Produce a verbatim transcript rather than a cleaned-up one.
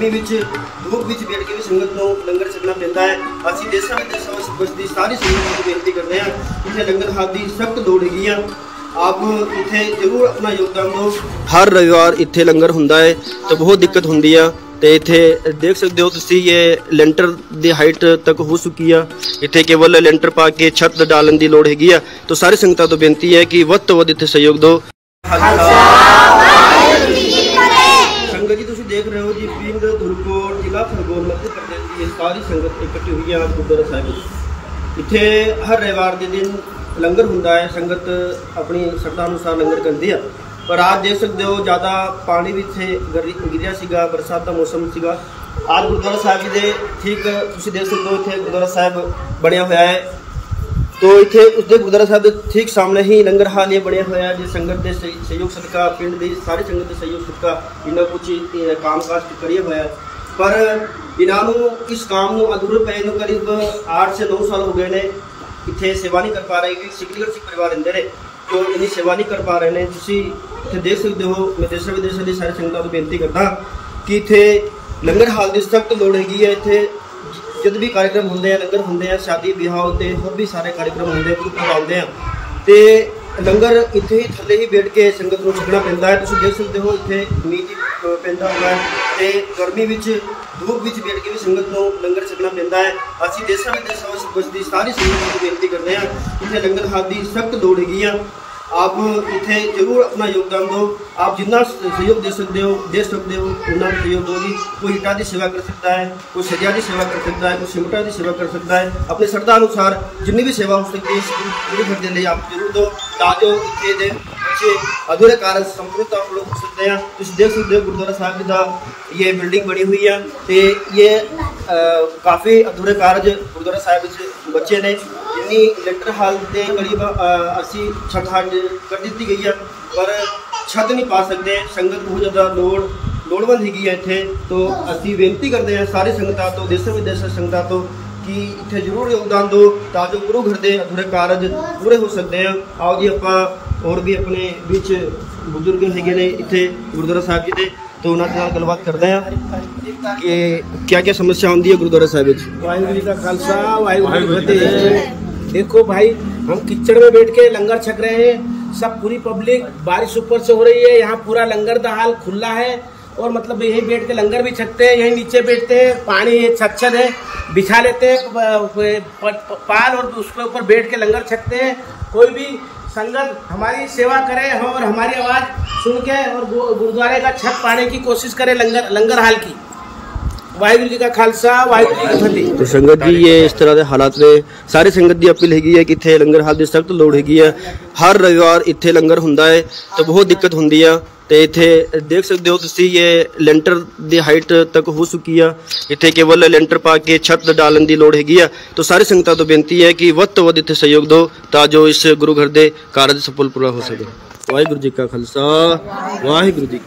धूप विच बैठ के भी संगत को लंगर छकना पैंदा है। असं देशों विदेशों में सब बसती सारी संगत को बेनती करते हैं, इतने लंगर खाद की सख्त दौड़ हैगी है, आप इतने जरूर अपना योगदान दो। हर रविवार इतने लंगर होंदा है तो बहुत दिक्कत होंदी है, तो इतने देख सकते हो तुसी ये लेंटर की हाइट तक हो चुकी है, इतने केवल लेंटर पा के छत डालने की लौड़ हैगी है। तो सारी संगत तो बेनती है कि वध तो वध इतने सहयोग दो। जी तुम देख रहे हो जी पिंड धुरकोट जिला खरगोन मध्य प्रदेश की सारी संगत इकट्ठी हुई है। गुरुद्वारा साहिब इतने हर रविवार के दिन लंगर होंदा है, संगत अपनी श्रद्धा अनुसार लंगर करती है। पर आज देख सकते हो ज़्यादा पानी भी इतने गिर गिरिया सीगा, बरसात का मौसम सीगा। आज गुरुद्वारा साहिब जी के ठीक तुम देख सकते हो इतने गुरुद्वारा साहिब बनया हुआ है, तो इतने उसके गुरुद्वारा साहिब के ठीक सामने ही लंगर हाल ये बनया हुआ है। जो संगत के सहयोग सदका पिंड की सारी संगत के सहयोग सदका इन्ना कुछ काम काज करिए हुआ है। पर इन्हों इस काम में अधूरे पे करीब आठ से नौ साल हो गए ने, इतने सेवा नहीं कर पा रहे कि सिकलीगढ़ सिख परिवार अंदर है तो इतनी सेवा नहीं कर पा रहे हैं। तुम इतने देख सकते हो, मैं देशों विदेशों की सारी संगत को बेनती करता कि इतने लंगर हाल की सख्त लौड़ हैगी है। इतने जब भी कार्यक्रम होंगे लंगर होंगे, शादी ब्याह होते होर भी सारे कार्यक्रम होंगे करवाते हैं, तो लंगर इतने ही थले ही बैठ के संगत को छकना पैंता है। तुम देख सकते हो इतने मीज पैदा होना है, तो गर्मी में धूप में बैठ के भी संगत को लंगर छकना पैंता है। असं देशों विदेशों में बसती सारी संगत को बेनती करते हैं, इतने लंगर खाद की सख्त दौड़ हैगी है, आप इतने जरूर अपना योगदान दो। आप जितना सहयोग दे सकते हो दे सकते हो उतना सहयोग दो जी। कोई हिटा की सेवा कर सकता है, कोई सजा की सेवा कर सकता है, कोई सिमटा की सेवा कर सकता है। अपने श्रद्धा अनुसार जितनी भी सेवा हो सकती है शुरू करने लिए आप जरूर दो, ताजो इतने दे बच्चे अधूरे कारण संपूर्णता उपलब्ध हो सकते हैं। तुम देख सकते हो गुरुद्वारा साहब जी का ये बिल्डिंग बनी हुई है, तो ये काफ़ी अधूरे कारज गुरुद्वारा साहब बच्चे ने लेंटर हाल के करीब अस्सी छत हाल कर दी गई है, पर छत नहीं पा सकते। संगत बहुत ज़्यादा लोड़ लोड़बंद हैगी है इतने, तो असी बेनती करते हैं सारी संगतां तो देशों विदेशों संगतां तो कि इतने जरूर योगदान दो, ताकि गुरु घर के अधूरे कारज पूरे हो सकते हैं। आओ जी आप और भी अपने बीच बुजुर्ग हैगे ने इतने गुरुद्वारा साहब जी के, तो उन्होंने गलबात करते हैं कि क्या क्या समस्या आती है गुरुद्वारा साहिब। वाहिगुरू जी का खालसा वाहिगुरू जी की फतेह। देखो भाई, हम किचड़ में बैठ के लंगर छक रहे हैं, सब पूरी पब्लिक, बारिश ऊपर से हो रही है, यहाँ पूरा लंगर का हाल खुला है और मतलब यहीं बैठ के लंगर भी छकते हैं, यहीं नीचे बैठते हैं, पानी छच्छद है बिछा लेते हैं पाल और उसके ऊपर बैठ के लंगर छकते हैं। कोई भी संगत हमारी सेवा करे और हमारी आवाज़ सुन के और गुरुद्वारे का छत पाने की कोशिश करे लंगर लंगर हाल की। वाहिगुरू जी का खालसा वाहिगुरू जी की फतेह। तो संगत जी ये इस तरह के हालात में सारी संगत की अपील हैगी है कि इतने लंगर हाल की सख्त लोड़ हैगी है। हर रविवार इतने लंगर होंदा है तो बहुत दिक्कत होंदी है, तो इतने देख सकते हो तुसी ये लेंटर की हाइट तक हो चुकी है, इतने केवल लेंटर पा के छत डालने की लौड़ हैगी है। तो सारी संगत तो बेनती है कि वध तो वध इतने सहयोग दो, ताकि इस गुरु घर के कारज सफल पूरा हो सके। वाहिगुरू जी का खालसा वाहिगुरू जी।